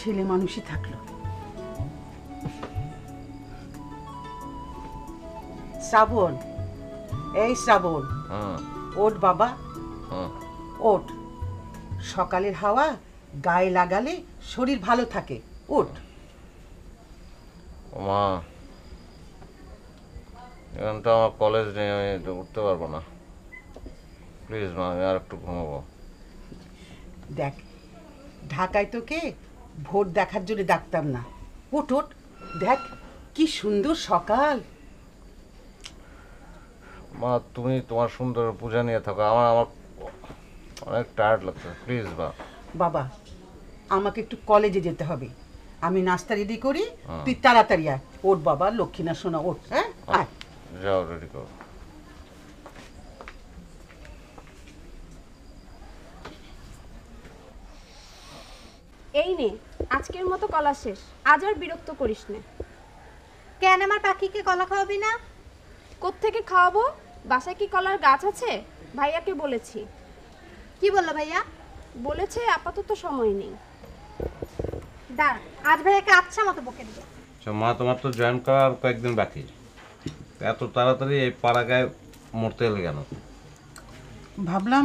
ছেলে মানুষই থাকলো। শ্রাবণ, এই শ্রাবণ, ওঠ বাবা, ওঠ। সকালের হাওয়া গায়ে লাগালে শরীর ভালো থাকে, ওঠ। মা, এখন তো আমার কলেজ নেই, আমি উঠতে পারবো না। প্লিজ মা, আমি আর একটু ঘুমাবো। দেখ, ঢাকায় তোকে ভোর দেখার জন্য ডাকতাম না, ওঠ ওঠ। দেখ কি সুন্দর সকাল। মা, তুমি তোমার সুন্দর পূজা নিয়ে থাকো, আমার আমার অনেক টায়ার্ড লাগছে। প্লিজ মা। বাবা, আমাকে একটু কলেজে যেতে হবে, আমি নাস্তা রেডি করি, তুই তাড়াতাড়ি আয়। ওঠ বাবা, লক্ষ্মী না শোনা, ওঠ। হ্যাঁ, আয়, যাও রেডি কর। এই নে, আজকের মতো কলা শেষ, আজ আর বিরক্ত করিস না। কেন, আমার পাখিকে কলা খাওয়াবি না? কোত্থেকে খাওয়াবো? বাসায় কি কলার গাছ আছে? ভাইয়াকে বলেছি। কি বললো ভাইয়া? বলেছে আপাতত সময় নেই। দাঁড়া, আজ ভাইয়াকে আচ্ছা মতো বকে দেবো। মা, তোমার তো জয়েন করা আর কয়েকদিন বাকি, এত তাড়াতাড়ি এই পাড়াগায় মরতে এলে কেন? ভাবলাম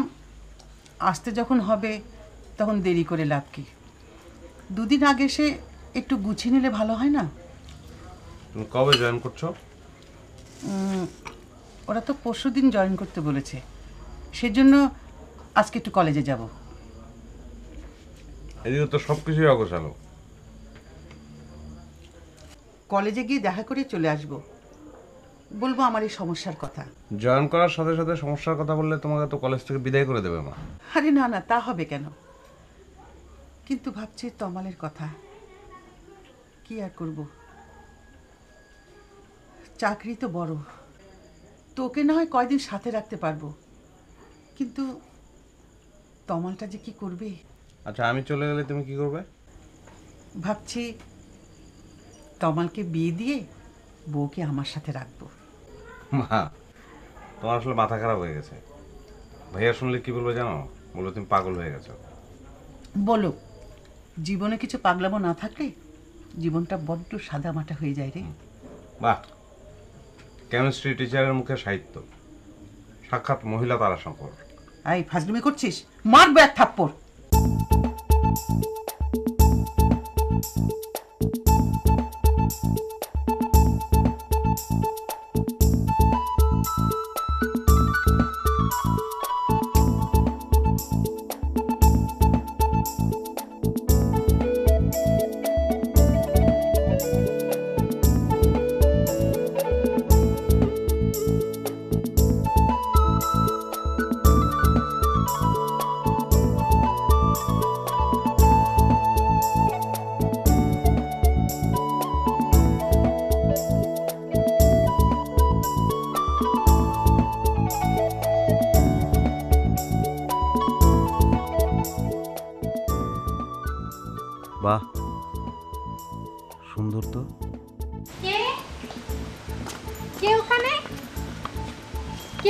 আসতে যখন হবে তখন দেরি করে লাভ কি, দুদিন আগে সে একটু গুছিয়ে নিলে ভালো হয় না? তুমি কবে জয়েন করছো? ওরা তো পরশু দিন জয়েন করতে বলেছে, সেজন্য আজকে একটু কলেজে যাব। এদিকে তো সব কিছুই অগোছালো। কলেজে গিয়ে দেখা করে চলে আসব, বলবো আমার এই সমস্যার কথা। জয়েন করার সাথে সাথে সমস্যার কথা বললে তোমাকে তো কলেজ থেকে বিদায় করে দেবে মা। আরে না না, তা হবে কেন? কিন্তু ভাবছি তমালের কথা, কি আর করব, চাকরি তো বড়। তোকে না হয় কয়দিন সাথে রাখতে পারবো, কিন্তু তমালটা যে কি করবে। আচ্ছা, আমি চলে গেলে তুমি কি করবে? ভাবছি তমালকে বিয়ে দিয়ে বউকে আমার সাথে রাখবো। মা, তোমার আসলে মাথা খারাপ হয়ে গেছে। ভাইয়া শুনলে কি বলবো জানো? বলো তুমি পাগল হয়ে গেছো। বলো, জীবনে কিছু পাগলামো না থাকলে জীবনটা বড্ড সাদামাটা হয়ে যায় রে। বাহ, কেমিস্ট্রি টিচারের মুখে সাহিত্য, সাক্ষাৎ মহিলা তারা শঙ্কর। এই ফাজলামি করছিস, মারবো এক থাপ্পড়। বাহ, সুন্দর তো। কে কে ওখানে? কে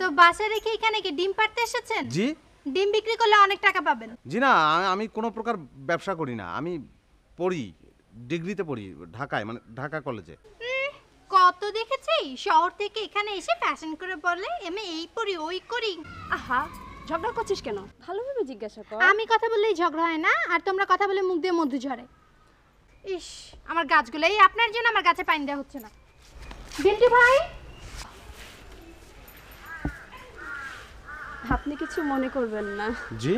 তো বাসা রেখে এখানে কি ডিম পাড়তে এসেছেন? জি। ডিম বিক্রি করলে অনেক টাকা পাবেন। জি না, আমি কোনো প্রকার ব্যবসা করি না, আমি পড়ি, ডিগ্রিতে পড়ি ঢাকায়, মানে ঢাকা কলেজে। কত দেখেছি শহর থেকে এখানে এসে ফ্যাশন করে বলে আমি এই পড়ি ওই করি। আহা, ঝগড়া করছিস কেন? ভালোভাবে জিজ্ঞাসা কর। আমি কথা বললেই ঝগড়া হয় না, আর তোমরা কথা বলে মুখ দিয়ে মধু ঝরে। ইস, আমার গাছগুলো, এই আপনার জন্য আমার গাছে পানি দেওয়া হচ্ছে না। বিল্টু ভাই, আপনি কিছু মনে করবেন না। জি।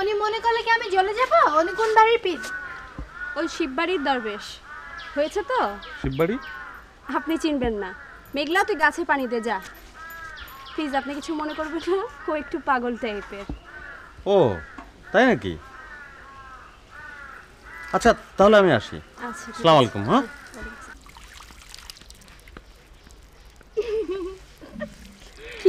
উনি মনে করলে কি আমি জ্বলে যাব? উনি কোন বাড়ির পীর? ওই শিববাড়ির দরবেশ হয়েছে তো। শিববাড়ি আপনি চিনবেন না? মেঘলা, তুই গাছে পানি দে যা। প্লিজ, আপনি কিছু মনে করবেন না, ও একটু পাগল টাইপের। ও, তাই নাকি? আচ্ছা, তাহলে আমি আসি। আসসালামু আলাইকুম। হ্যাঁ কি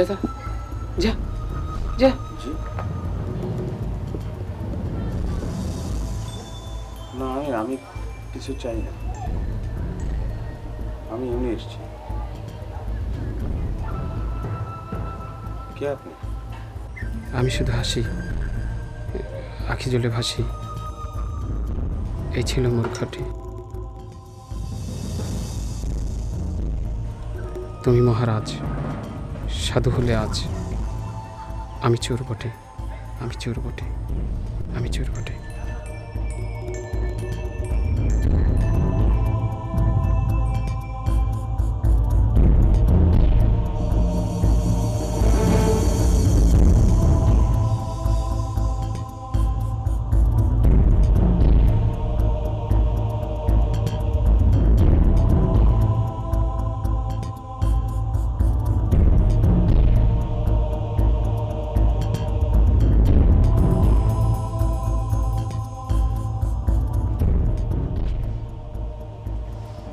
जा जा जा ना আমি কিছু চাই না, আমি এমনি এসেছি। কে আপনি? আমি শুধু হাসি, আঁখি জলে ভাসি, এই ছিল মূর্খটি। তুমি মহারাজ, সাধু হলে আজ আমি চোর বটে, আমি চোর বটে, আমি চোর বটে।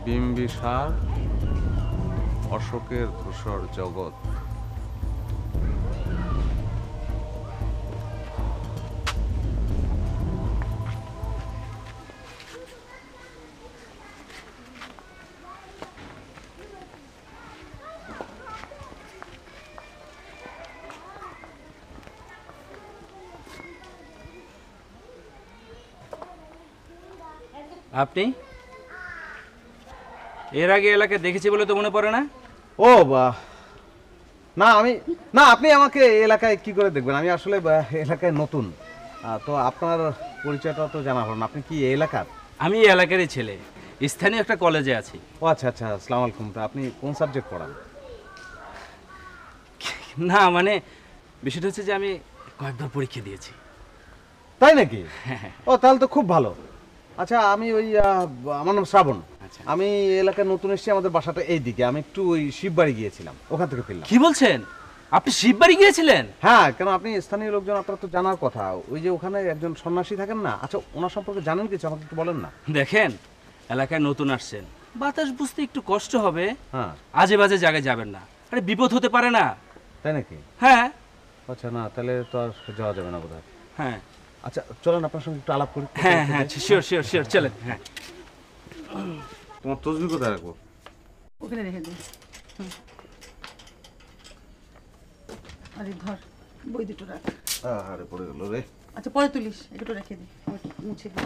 বিম্বিসার অশোকের ধূসর জগৎ, আপনি এর আগে এলাকে দেখেছি বলে তো মনে পড়ে না? ও বা না, আমি না। আপনি আমাকে এলাকায় কি করে দেখবেন? আমি আসলে এলাকায় নতুন, তো আপনার পরিচয়টা তো জানা হলো না। আপনি কি এই এলাকার? আমি এই এলাকারই ছেলে, স্থানীয় একটা কলেজে আছি। ও আচ্ছা আচ্ছা, আসসালামু আলাইকুম। তো আপনি কোন সাবজেক্ট পড়ান? না মানে বিষয়টা হচ্ছে যে আমি কয়েকবার পরীক্ষা দিয়েছি। তাই নাকি? ও তাহলে তো খুব ভালো। আচ্ছা, আমি ওই আমার নাম শ্রাবণ, আমি এলাকায় নতুন এসেছি। আমাদের বাসাটা এইদিকে। আমি একটু ওই শিববাড়ি গিয়েছিলাম, ওখান থেকে ফিরলাম। কি বলছেন? আপনি শিববাড়ি গিয়েছিলেন? হ্যাঁ, কেন আপনি স্থানীয় লোকজন, আপনার তো জানার কথা। ওই যে ওখানে একজন সন্ন্যাসী থাকেন না? আচ্ছা, ওনার সম্পর্কে জানেন কিছু? আমাকে একটু বলেন না। দেখেন, এলাকায় নতুন আসছেন, বাতাস বুঝতে একটু কষ্ট হবে। হ্যাঁ, আজে বাজে জায়গায় যাবেন না, আরে বিপদ হতে পারে না। তাই নাকি? হ্যাঁ। আচ্ছা, না তাহলে তো আর যাওয়া যাবে না বোধহয়। হ্যাঁ আচ্ছা, চলেন আপনার সঙ্গে একটু আলাপ করি। হ্যাঁ হ্যাঁ, শিওর শিওর শিওর, চলেন। হ্যাঁ, তোমার তসবিহ কোথায় রাখবো? ওখানে রেখে দে। আরে ধর, বই দুটো রাখ। আরে পড়ে গেল রে। আচ্ছা পরে তুলিস, একটু রেখে দে, মুছে দে।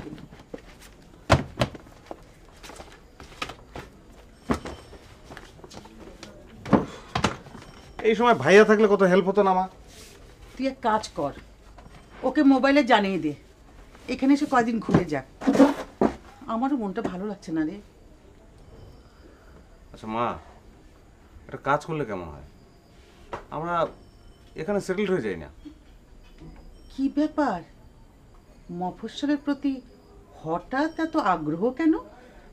এই সময় ভাইয়া থাকলে কত হেল্প হতো না আমার। তুই এক কাজ কর, ওকে মোবাইলে জানিয়ে দে এখানে এসে কয়দিন ঘুরে যাক আমারও মনটা ভালো লাগছে না রে আচ্ছা মা একটা কাজ করলে কেমন হয় আমরা এখানে সেটেল হয়ে যাই না কি ব্যাপার মফস্বলের প্রতি হঠাৎ এত আগ্রহ কেন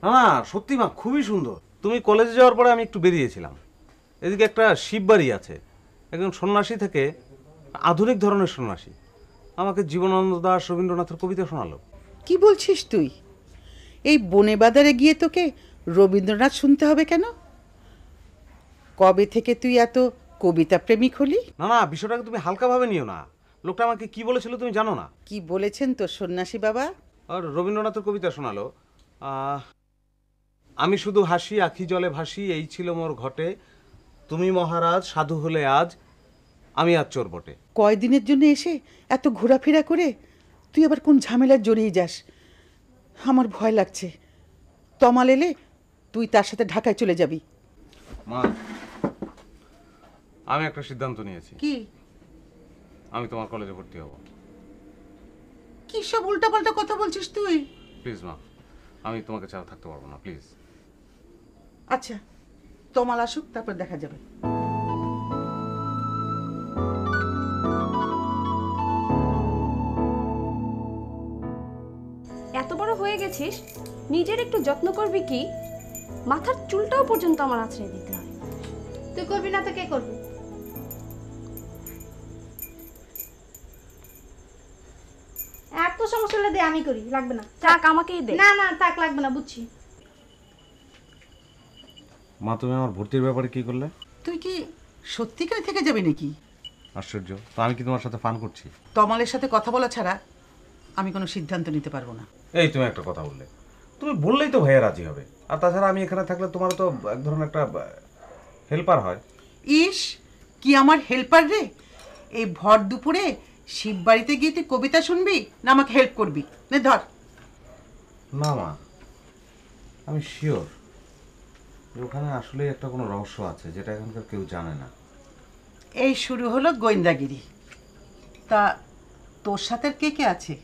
না সত্যি মা খুবই সুন্দর তুমি কলেজে যাওয়ার পরে আমি একটু বেরিয়েছিলাম এদিকে একটা শিববাড়ি আছে একজন সন্ন্যাসী থেকে আধুনিক ধরনের সন্ন্যাসী আমাকে জীবনানন্দ দাশ রবীন্দ্রনাথের কবিতা শোনালো কি বলছিস তুই এই বনে বাজারে গিয়ে তোকে রবীন্দ্রনাথ শুনতে হবে কেন কবে থেকে তুই এত কবিতা প্রেমিক হলি না না বিষয়টাকে তুমি হালকাভাবে নিও না লোকটা আমাকে কি বলেছিল তুমি জানো না কি বলেছেন তো সন্ন্যাসী বাবা আর রবীন্দ্রনাথের কবিতা শোনালো আমি শুধু হাসি আঁখি জলে ভাসি এই ছিল মোর ঘটে তুমি মহারাজ সাধু হলে আজ আমি আজ চোর বটে কয়দিনের জন্য এসে এত ঘোরাফেরা করে তুই আবার কোন ঝামেলায় জড়িয়ে যাস আমার ভয় লাগছে তমাল এলে তুই তার সাথে ঢাকায় চলে যাবি মা আমি একটা সিদ্ধান্ত নিয়েছি কি আমি তোমার কলেজে ভর্তি হব কি সব উল্টাপাল্টা কথা বলছিস তুই প্লিজ মা আমি তোমাকে ছাড়া থাকতে পারবো না প্লিজ আচ্ছা তমাল আসুক তারপর দেখা যাবে এত বড় হয়ে গেছিস নিজের একটু যত্ন করবি কি মাথার চুলটাও পর্যন্ত আমার আছড়ে দিতে হয় তুই করবি না তো কে করবে এত সমস্যা দে আমি করি লাগবে না থাক আমাকেই দে না না থাক লাগবে না বুঝছি মা তুমি আমার ভর্তির ব্যাপারে কি করলে তুই কি সত্যিকার থেকে যাবে নাকি আশ্চর্য তো আমি কি তোমার সাথে ফান করছি তমালের সাথে কথা বলা ছাড়া আমি কোনো সিদ্ধান্ত নিতে পারবো না এই তুমি একটা কথা বললে তুমি বললেই তো ভাইয়া রাজি হবে আর তাছাড়া আমি এখানে থাকলে তোমার তো এক ধরনের একটা হেল্পার হয় ইস কি আমার হেল্পার রে এই ভর দুপুরে শিব বাড়িতে গিয়ে তুই কবিতা শুনবি না আমাকে হেল্প করবি নে ধর না মা আমি শিওর ওখানে আসলে একটা কোনো রহস্য আছে যেটা এখনকার কেউ জানে না এই শুরু হলো গোয়েন্দাগিরি তা তোর সাথে কে কে আছে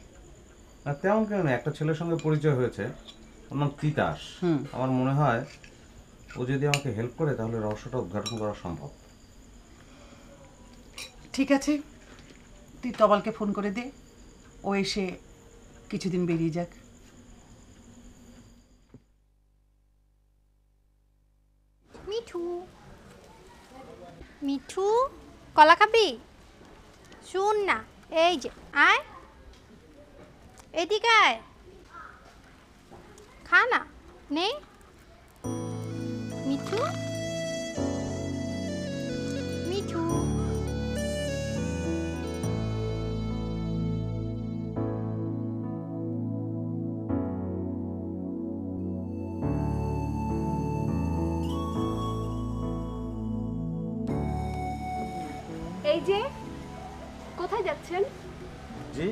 না তেমন কেন একটা ছেলের সঙ্গে পরিচয় হয়েছে ওর নাম তিতাস আমার মনে হয় ও যদি আমাকে হেল্প করে তাহলে রহস্যটা উদ্ঘাটন করা সম্ভব ঠিক আছে তুই তমালকে ফোন করে দে ও এসে কিছুদিন বেরিয়ে যাক মিঠু মিঠু কলা খাবি শুন না এই যে আয় এদিকে আয় খা না নেই মিঠু মিঠু এই যে কোথায় যাচ্ছেন জি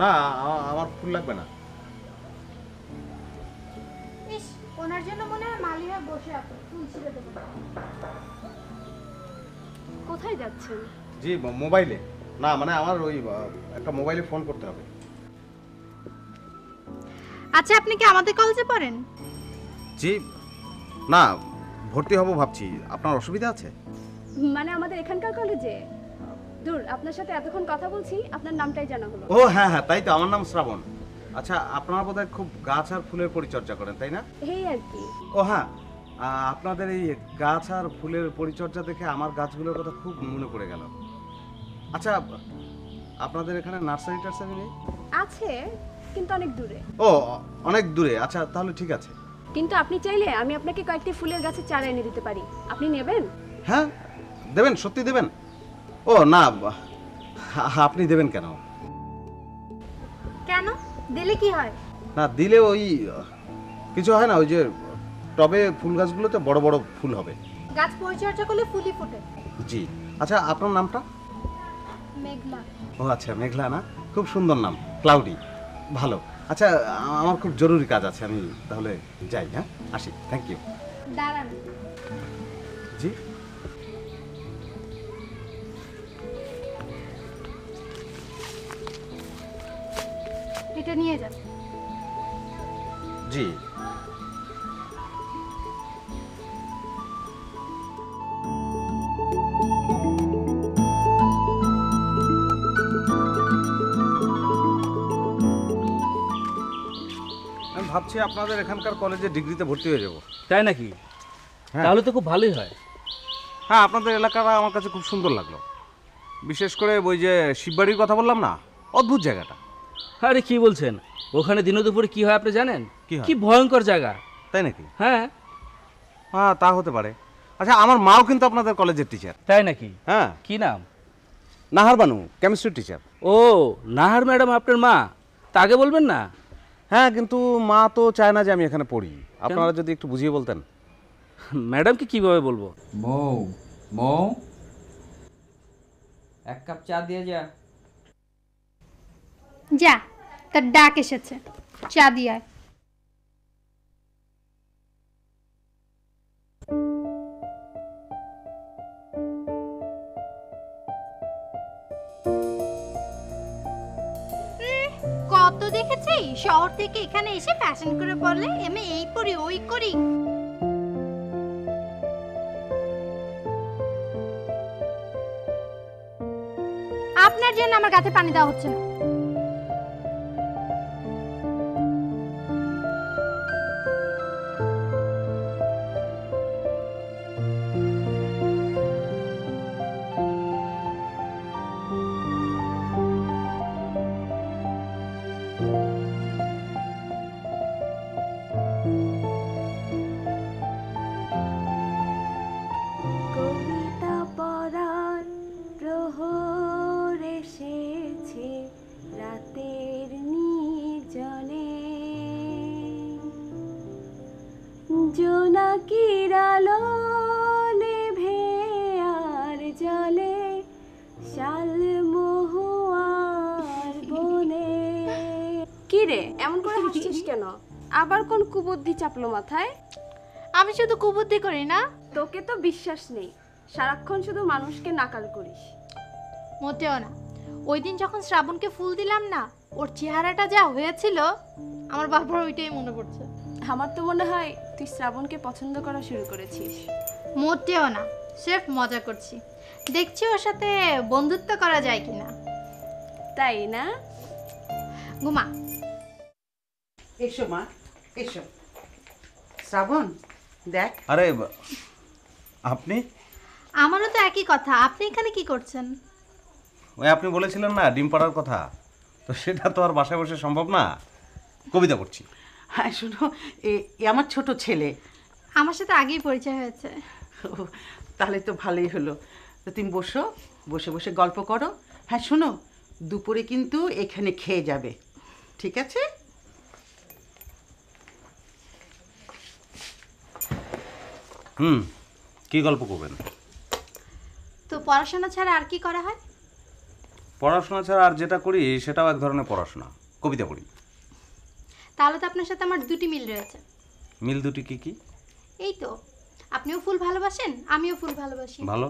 না আমার ফুল লাগবে না ইস ওনার জন্য মনে হয় মালিয়া বসে আছে ফুল ছিঁড়ে দেব কোথায় যাচ্ছেন জি মোবাইলে না মানে আমার ওই একটা মোবাইলে ফোন করতে হবে আচ্ছা আপনি কি আমাদের কলেজে পড়েন জি না ভর্তি হব ভাবছি আপনার অসুবিধা আছে মানে আমাদের এখানকার কলেজে দূর আপনার সাথে এতক্ষণ কথা বলছি আপনার নামটাই জানা হলো ও হ্যাঁ হ্যাঁ তাই তো আমার নাম শ্রাবণ আচ্ছা আপনারা বোধহয় খুব গাছ আর ফুলের পরিচর্যা করেন তাই না এই আর কি ও হ্যাঁ আপনাদের এই গাছ আর ফুলের পরিচর্যা দেখে আমার গাছগুলোর কথা খুব মনে পড়ে গেল আচ্ছা আপনাদের এখানে নার্সারি টার্সারি নেই আছে কিন্তু অনেক দূরে ও অনেক দূরে আচ্ছা তাহলে ঠিক আছে কিন্তু আপনি চাইলে আমি আপনাকে কয়েকটি ফুলের গাছের চারা এনে দিতে পারি আপনি নেবেন হ্যাঁ দেবেন সত্যি দেবেন ও না আপনি দেবেন কেন কেন দিলে কি হয় না দিলে ওই কিছু হয় না ওই যে টবে ফুল গাছগুলোতে বড় বড় ফুল হবে গাছ পরিচর্যা করলে ফুলই ফোটে জি আচ্ছা আপনার নামটা মেঘলা ও আচ্ছা মেঘলা না খুব সুন্দর নাম ক্লাউডি ভালো আচ্ছা আমার খুব জরুরি কাজ আছে আমি তাহলে যাই হ্যাঁ আসি থ্যাংক ইউ দাঁড়ান জি এটা নিয়ে যান। জি। আমি ভাবছি আপনাদের এখানকার কলেজে ডিগ্রিতে ভর্তি হয়ে যাব। তাই নাকি? তাহলে তো খুব ভালোই হয়। হ্যাঁ, আপনাদের এলাকাটা আমার কাছে খুব সুন্দর লাগলো, বিশেষ করে ওই যে শিববাড়ির কথা বললাম না, অদ্ভুত জায়গাটা। আরে কি বলছেন, ওখানে দিন দুপুরে কি হয় আপনি জানেন? কি ভয়ঙ্কর জায়গা। তাই নাকি? হ্যাঁ হ্যাঁ, তা হতে পারে। আচ্ছা, আমার মাও কিন্তু আপনাদের কলেজের টিচার। তাই নাকি? হ্যাঁ। কি নাম? Nahar Banu, chemistry teacher. ও নাহার ম্যাডাম আপনার মা? তাকে বলবেন না। হ্যাঁ, কিন্তু মা তো চায় না যে আমি এখানে পড়ি। আপনারা যদি একটু বুঝিয়ে বলতেন। ম্যাডামকে কিভাবে বলবো? বউ বউ এক কাপ চা দিয়ে যা। যা, তার ডাক এসেছে, চা দিয়ে আয়। কত দেখেছি শহর থেকে এখানে এসে ফ্যাশন করে পড়লে আমি এই পরি ওই করি। আপনার জন্য আমার গাছে পানি দেওয়া হচ্ছে না। আবার কোন কুবুদ্ধি চাপলো মাথায়? আমি শুধু কুবুদ্ধি করি না। তোকে তো বিশ্বাস নেই, সারাক্ষণ শুধু মানুষকে নাকাল করিস। মোটেও না। ওই দিন যখন শ্রাবণকে ফুল দিলাম না, ওর চেহারাটা যা হয়েছিল, আমার বাবার ওইটাই মনে পড়ছে। আমার তো মনে হয় তুই শ্রাবণকে পছন্দ করা শুরু করেছিস। মোটেও না, স্রেফ মজা করছি। দেখছি ওর সাথে বন্ধুত্ব করা যায় কিনা। তাই না? ঘুমা। এসো মা, এসো। শ্রাবণ দেখ। আরে আপনি? আমারও তো একই কথা। আপনি এখানে কি করছেন? ওই আপনি বলেছিলেন না ডিম পাড়ার কথা, তো সেটা তো আর বাসায় বসে সম্ভব না, কবিতা পড়ছি। হ্যাঁ শুনো, এ আমার ছোট ছেলে। আমার সাথে আগেই পরিচয় হয়েছে। তাহলে তো ভালোই হলো। তো তুমি বসো, বসে বসে গল্প করো। হ্যাঁ শোনো, দুপুরে কিন্তু এখানে খেয়ে যাবে, ঠিক আছে? হুম। কি গল্প করবেন? তো পড়াশোনা ছাড়া আর কি করা হয়? পড়াশোনা ছাড়া আর যেটা করি সেটাও এক ধরনের পড়াশোনা, কবিতা পড়ি। তাহলে তো আপনার সাথে আমার দুটি মিল রয়েছে। মিল দুটি কি কি? এই তো, আপনিও ফুল ভালোবাসেন, আমিও ফুল ভালোবাসি। ভালো।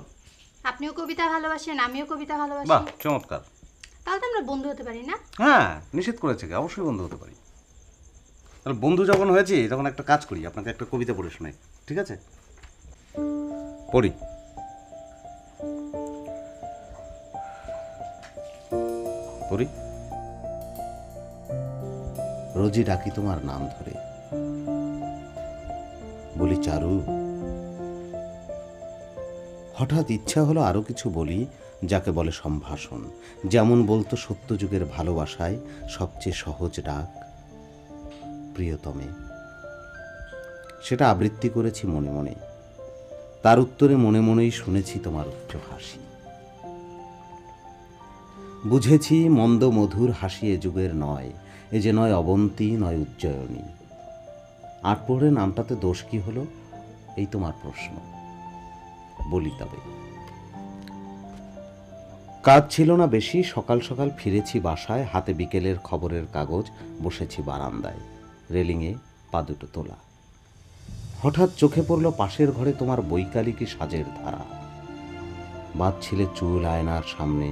আপনিও কবিতা ভালোবাসেন, আমিও কবিতা ভালোবাসি। বাহ চমৎকার। তাহলে তো আমরা বন্ধু হতে পারি না? হ্যাঁ, নিষেধ করেছে কি? অবশ্যই বন্ধু হতে পারি। তাহলে বন্ধু যখন হয়েছি তখন একটা কাজ করি, আপনাকে একটা কবিতা পড়ে শোনাই, ঠিক আছে? পড়ি। পড়ি। রোজই ডাকি তোমার নাম ধরে, বলি চারু। হঠাৎ ইচ্ছা হলো আরো কিছু বলি, যাকে বলে সম্ভাষণ। যেমন বলতো সত্যযুগের ভালোবাসায় সবচেয়ে সহজ ডাক, প্রিয়তমে। সেটা আবৃত্তি করেছি মনে মনে, তার উত্তরে মনে মনেই শুনেছি তোমার উচ্চ হাসি। বুঝেছি মন্দ মধুর হাসি এ যুগের নয়, এ যে নয় অবন্তী, নয় উজ্জয়িনী। আটপড়ে নামটাতে দোষ কি হলো, এই তোমার প্রশ্ন। বলি তবে। কাজ ছিল না বেশি, সকাল সকাল ফিরেছি বাসায়, হাতে বিকেলের খবরের কাগজ, বসেছি বারান্দায়, রেলিংয়ে পা দুটো তোলা। হঠাৎ চোখে পড়ল পাশের ঘরে তোমার বৈকালিকী সাজের ধারা। বাঁধছিলে চুল আয়নার সামনে,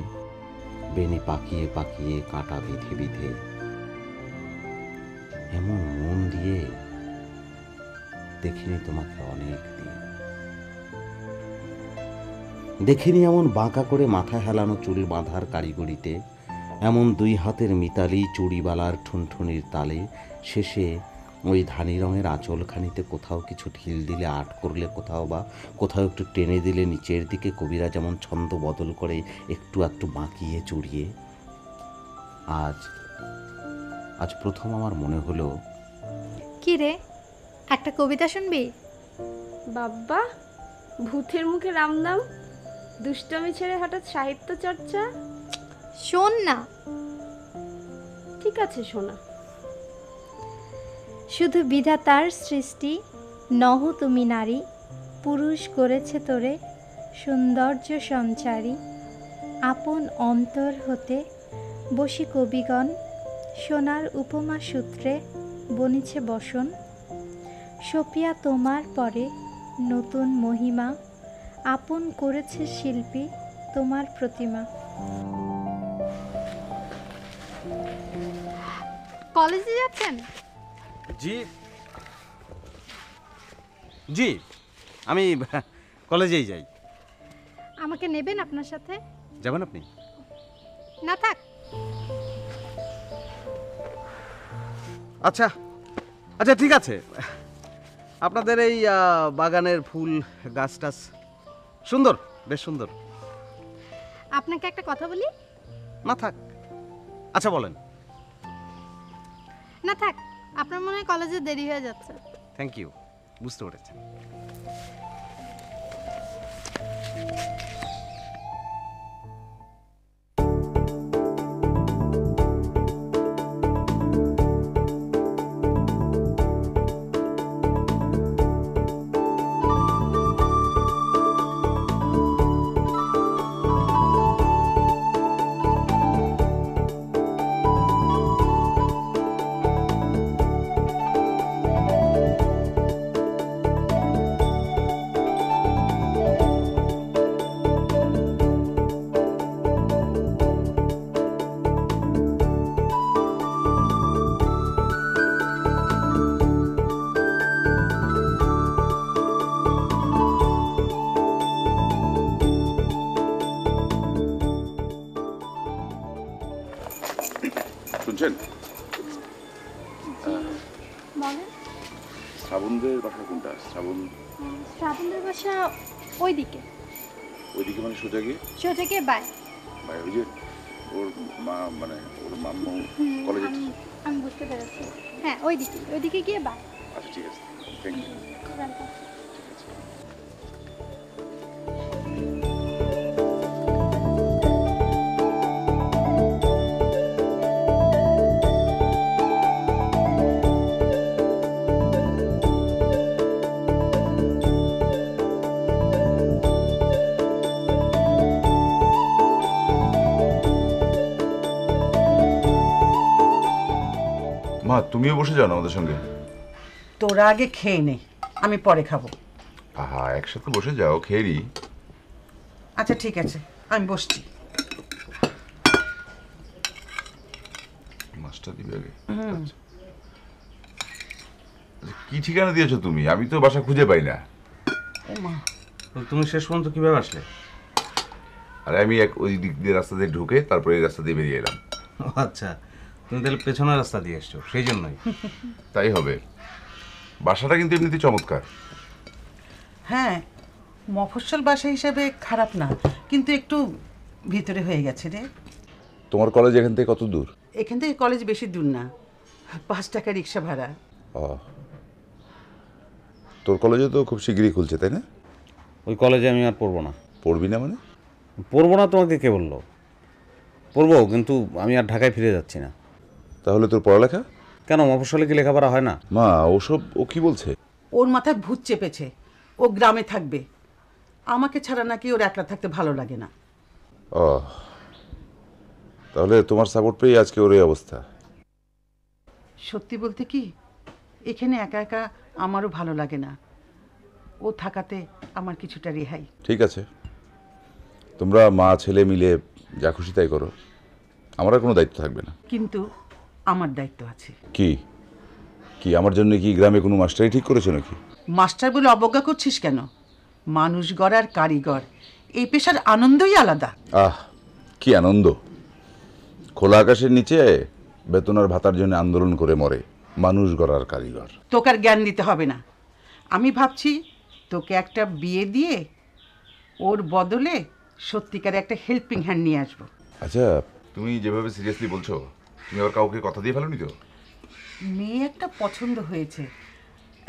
বেনি পাকিয়ে পাকিয়ে, কাঁটা বিঁধে বিঁধে। এমন মন দিয়ে দেখিনি তোমাকে অনেক দিন, দেখিনি এমন বাঁকা করে মাথা হেলানো চুল বাঁধার কারিগরিতে, এমন দুই হাতের মিতালি চুড়িবালার ঠুনঠুনির তালে, শেষে ওই ধানি রঙের আঁচলখানিতে কোথাও কিছু ঢিল দিলে, আট করলে কোথাও বা কোথাও একটু টেনে দিলে নিচের দিকে কবিরা যেমন ছন্দ বদল করে একটু একটু বাঁকিয়ে চড়িয়ে। আজ আজ প্রথম আমার মনে হলো, কি রে একটা কবিতা শুনবি? বাবা, ভূতের মুখে রামনাম, দুষ্টমি ছেড়ে হঠাৎ সাহিত্য চর্চা। শোন না। ঠিক আছে শোনা। শুধু বিধাতার সৃষ্টি নহ তুমি নারী, পুরুষ করেছে তোরে সৌন্দর্য সঞ্চারী। আপন অন্তর হতে বসি কবিগণ, সোনার উপমা সূত্রে বনিছে বসন। সপিয়া তোমার পরে নতুন মহিমা, আপন করেছে শিল্পী তোমার প্রতিমা। কলেজে যাচ্ছেন? জি জি, আমি কলেজেই যাই। আমাকে নেবেন আপনার সাথে? যাবেন আপনি? না থাক। আচ্ছা আচ্ছা ঠিক আছে। আপনাদের এই বাগানের ফুল গাছ টাছ সুন্দর, বেশ সুন্দর। আপনাকে একটা কথা বলি? না থাক। আচ্ছা বলেন। না থাক, আপনার মনে হয় কলেজে দেরি হয়ে যাচ্ছে। থ্যাংক ইউ, বুঝতে পেরেছেন। শ্রাবণদের বাসা কোনটা? শ্রাবণ, শ্রাবণদের বাসা ওইদিকে। ওইদিকে মানে সোজা গিয়ে? সোজা গিয়ে বাই বাই। ওই যে ওর মা, মানে ওর মাম্মু কলেজে। আমি বুঝতে পেরেছি, হ্যাঁ ওইদিকে, ওইদিকে গিয়ে বাই। আচ্ছা ঠিক আছে, থ্যাংক ইউ। মা, তুমিও বসে যাও আমাদের সঙ্গে। তোরা আগে খেয়ে নে, আমি পরে খাবো। আহা, একসাথে বসে যাও, খেয়ে নি। আচ্ছা ঠিক আছে, আমি বসছি। মাছটা দিবে আগে। আচ্ছা, কি ঠিকানা দিয়েছো তুমি? আমি তো বাসা খুঁজে পাই না। ও মা, তুমি শেষ পর্যন্ত কিভাবে আসলে? আরে আমি ওই দিক দিয়ে রাস্তা দিয়ে ঢুকে তারপরে এই রাস্তা দিয়ে বেরিয়ে এলাম। আচ্ছা, তুমি তাহলে পেছনের রাস্তা দিয়ে এসছো, সেই জন্যই। তাই হবে। বাসাটা কিন্তু এমনিতেই চমৎকার। হ্যাঁ, মফস্বল বাসা হিসাবে খারাপ না, কিন্তু একটু ভিতরে হয়ে গেছে রে। তোমার কলেজ এখান থেকে কত দূর? এখান থেকে কলেজ বেশি দূর না, 5 টাকা রিক্সা ভাড়া। ও, তোর কলেজও তো খুব শিগগিরই খুলছে তাই না? ওই কলেজে আমি আর পড়বো না। পড়বি না মানে? পড়বো না তোমাকে কে বললো? পড়বো, কিন্তু আমি আর ঢাকায় ফিরে যাচ্ছি না। তাহলে তোর পড়ালেখা? কেন, মফস্বলে কি লেখাপড়া হয় না? মা, ওসব ও কি বলছে? ওর মাথায় ভূত চেপেছে, ও গ্রামে থাকবে। আমাকে ছাড়া নাকি ওর একলা থাকতে ভালো লাগে না। ও, তাহলে তোমার সাপোর্ট পেয়ে আজকে ওর এই অবস্থা। সত্যি বলতে কি, এখানে একা একা আমারও ভালো লাগে না। ও থাকাতে আমার কিছুটা রেহাই। ঠিক আছে, তোমরা মা ছেলে মিলে যা খুশি তাই করো, আমার আর কোনো দায়িত্ব থাকবে না। কিন্তু আমার দায়িত্ব আছে। কি? কি আমার জন্য কি গ্রামে কোনো মাস্টারই ঠিক করেছে নাকি? মাস্টার বলে অবজ্ঞা করছিস কেন? মানুষ গড়ার কারিগর, এই পেশার আনন্দই আলাদা। আহ কি আনন্দ! খোলা আকাশের নিচে বেতন আর ভাতার জন্য আন্দোলন করে মরে মানুষ গড়ার কারিগর। তোকে আর জ্ঞান দিতে হবে না। আমি ভাবছি তোকে একটা বিয়ে দিয়ে ওর বদলে সত্যিকারে একটা হেল্পিং হ্যান্ড নিয়ে আসবো। আচ্ছা, তুমি যেভাবে সিরিয়াসলি বলছো, তুমি আবার কাউকে কথা দিয়ে ফেলোনি তো? মেয়ে একটা পছন্দ হয়েছে,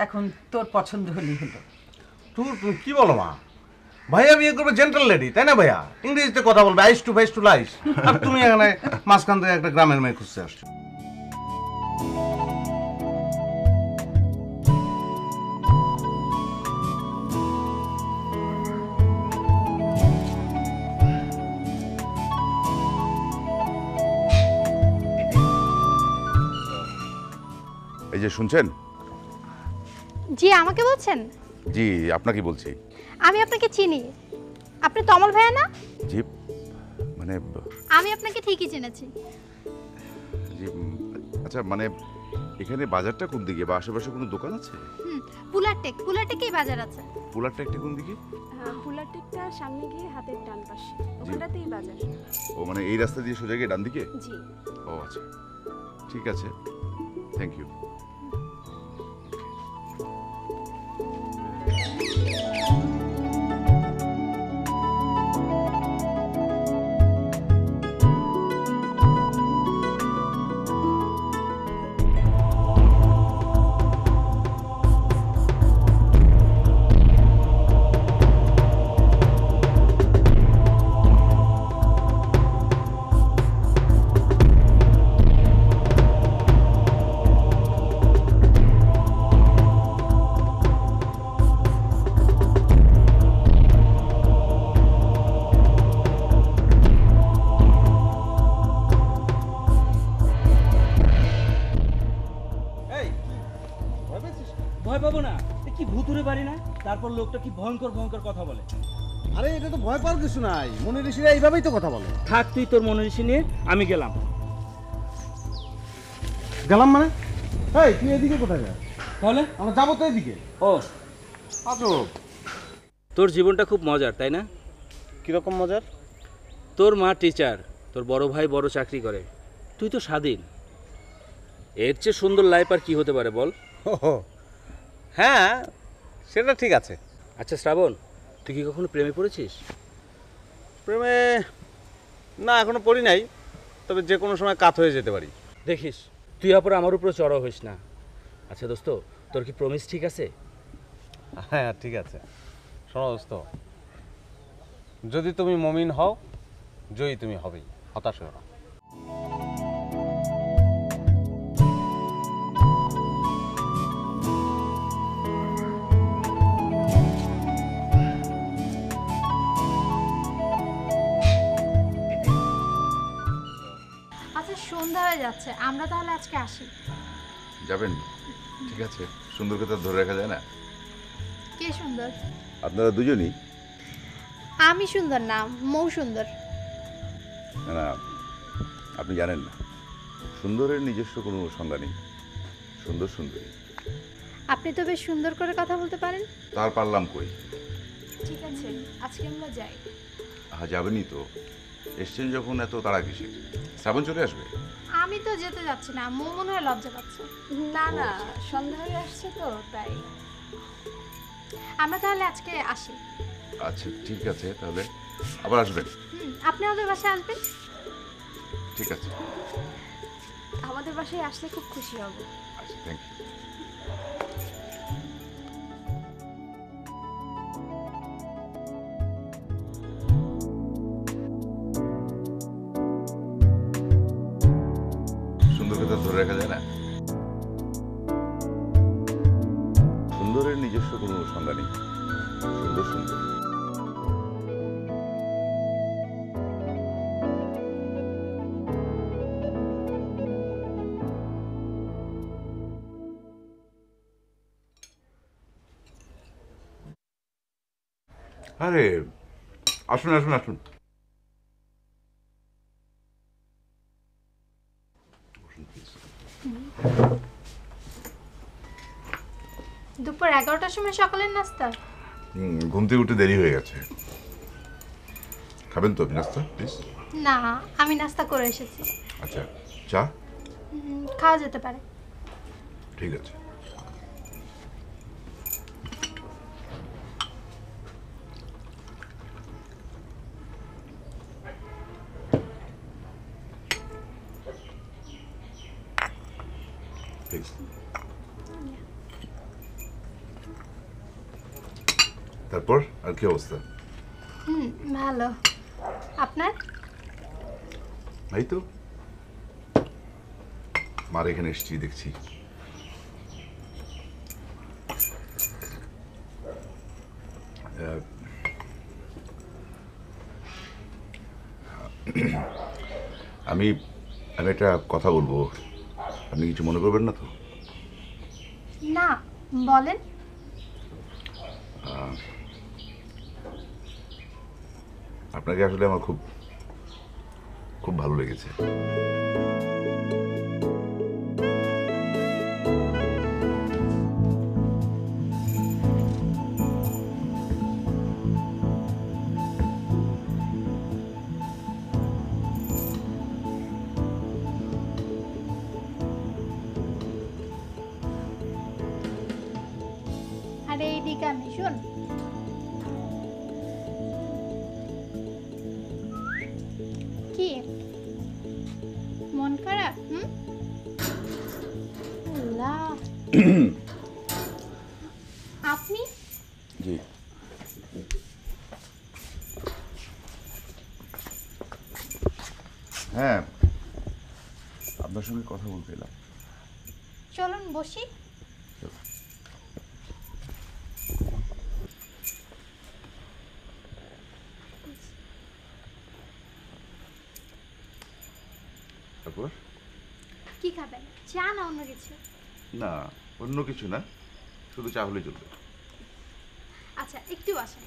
এখন তোর পছন্দ হলেই হলো। তুমি কি বলো মা? ভাইয়া বিয়ে করবে জেন্টাল লেডি, তাই না ভাইয়া? ইংরেজিতে কথা বলবে, আইস টু ফেস টু লাইস। আর তুমি এখানে মাঝখান থেকে একটা গ্রামের মেয়ে খুঁজতে আসছো। এই যে শুনছেন? জি, আমাকে বলছেন? জি, আপনাকে বলছি। আমি আপনাকে চিনি, আপনি তমল ভাইয়া না? জি, মানে আমি আপনাকে ঠিকই চিনেছি। জি, আচ্ছা, মানে এখানে বাজারটা কোন দিকে বা আশেপাশে কোনো দোকান আছে? হুম, পুলারটেকই বাজার আছে। পুলারটেকটা কোন দিকে? পুলারটেকটা সামনে গিয়ে হাতের ডান পাশে, ওখানেই বাজার। ও মানে এই রাস্তা দিয়ে সোজা গিয়ে ডান দিকে? জি। ও আচ্ছা, ঠিক আছে, থ্যাংক ইউ। তারপর লোকটা কি ভয়ঙ্কর ভয়ঙ্কর কথা বলে। আরে এটা তো ভয় পাওয়ার কিছু নাই, মনি ঋষিরা এইভাবেই তো কথা বলে। থাক তুই তোর মনি ঋষি নিয়ে, আমি গেলাম। গেলাম মানে? এই তুই এদিকে কোথায় যাস? তাহলে আমরা যাবো তো এদিকে। ও আচ্ছা, তোর জীবনটা খুব মজার, তাই না? কীরকম মজার? তোর মা টিচার, তোর বড় ভাই বড় চাকরি করে, তুই তো স্বাধীন। এর চেয়ে সুন্দর লাইফ আর কী হতে পারে বল? হ্যাঁ, সেটা ঠিক আছে। আচ্ছা শ্রাবণ, তুই কি কখনো প্রেমে পড়েছিস? প্রেমে না, এখনো পড়ি নাই, তবে যে কোনো সময় কাত হয়ে যেতে পারি। দেখিস তুই আবার আমার উপরে চড়া হইস না। আচ্ছা দোস্ত, তোর কি প্রমিস ঠিক আছে? হ্যাঁ ঠিক আছে। শোনো দোস্ত, যদি তুমি মমিন হও, জয়ী তুমি হবেই, হতাশ হও না। সন্ধ্যা হয়ে যাচ্ছে, আমরা তাহলে আজকে আসি। যাবেন? ঠিক আছে। সুন্দর কথা ধরে রাখা যায় না। কে সুন্দর? আপনারা দুজনই। আমি সুন্দর না, মৌ সুন্দর। না, আপনি জানেন না, সুন্দরের নিজস্ব কোনো সংজ্ঞা নেই। সুন্দর সুন্দরী। আপনি তো বেশ সুন্দর করে কথা বলতে পারেন। তার পারলাম কই। ঠিক আছে, আজকে আমরা যাই। হ্যাঁ যাবেনই তো, এসছেন যখন, এত তাড়া কিসের? শ্রাবণ চলে আসবে। আমি তো যেতে যাচ্ছি না, মো মনে হয় লজ্জা পাচ্ছে। না না, সন্ধ্যা হয়ে আসছে তো, তাই। আমরা তাহলে আজকে আসি। আচ্ছা ঠিক আছে, তাহলে আবার আসবেন। আপনি আমাদের বাসায় আসবেন? ঠিক আছে, আমাদের বাসায় আসলে খুব খুশি হব। আচ্ছা, থ্যাংক ইউ। সুন্দরের নিজস্ব কোনো সংজ্ঞা নেই। সুন্দর সুন্দর। আরে আসুন আসুন আসুন। দুপুর 11টার সময় সকালের নাস্তা ঘুম থেকে উঠে দেরি হয়ে গেছে খাবেন তো আপনি নাস্তা প্লিজ না আমি নাস্তা করে এসেছি আচ্ছা চা খাওয়া যেতে পারে ঠিক আছে তারপর আর কি অবস্থা ভালো আপনার ভাই তো আমার এখানে এসেছি দেখছি আমি একটা কথা বলবো আপনি কিছু মনে করবেন না তো না বলেন আপনাকে আসলে আমার খুব খুব ভালো লেগেছে আপনি জি হ্যাঁ আপনার সঙ্গে কথা বলতে এলাম চলুন বসি কি খাবেন চা না অন্য কিছু না অন্য কিছু না শুধু চা হলেই চলবে আচ্ছা একটু আসেন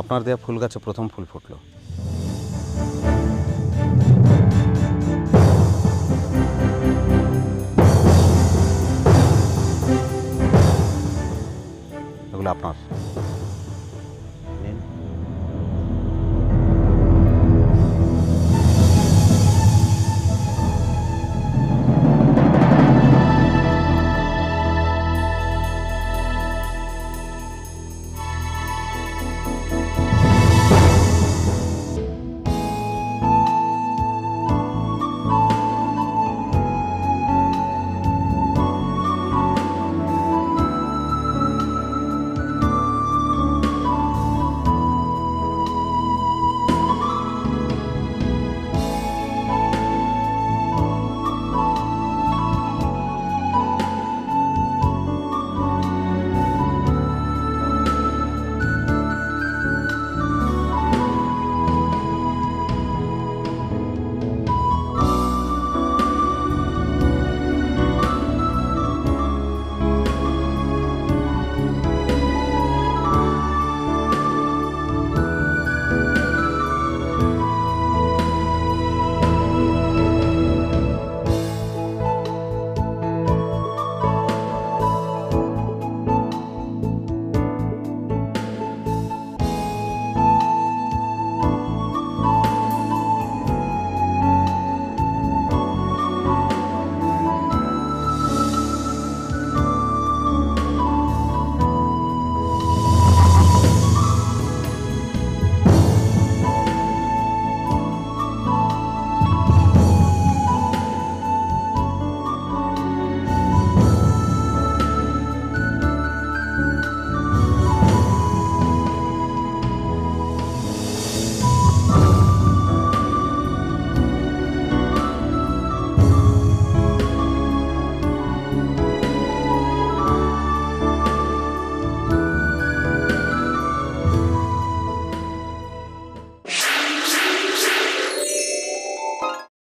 আপনার দেয়া ফুল গাছে প্রথম ফুল ফুটলো এগুলো আপনার